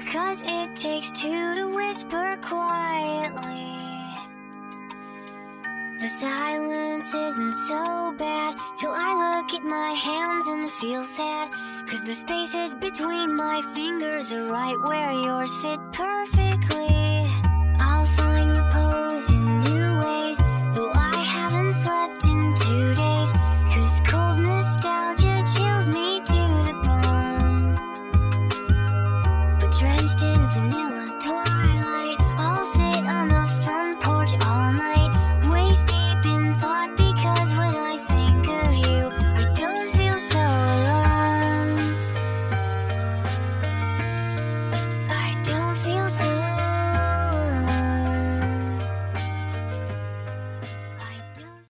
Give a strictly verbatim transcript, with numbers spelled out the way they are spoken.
because it takes two to whisper quietly. The silence isn't so bad till I look at my hands and feel sad, 'cause the spaces between my fingers are right where yours fit perfect.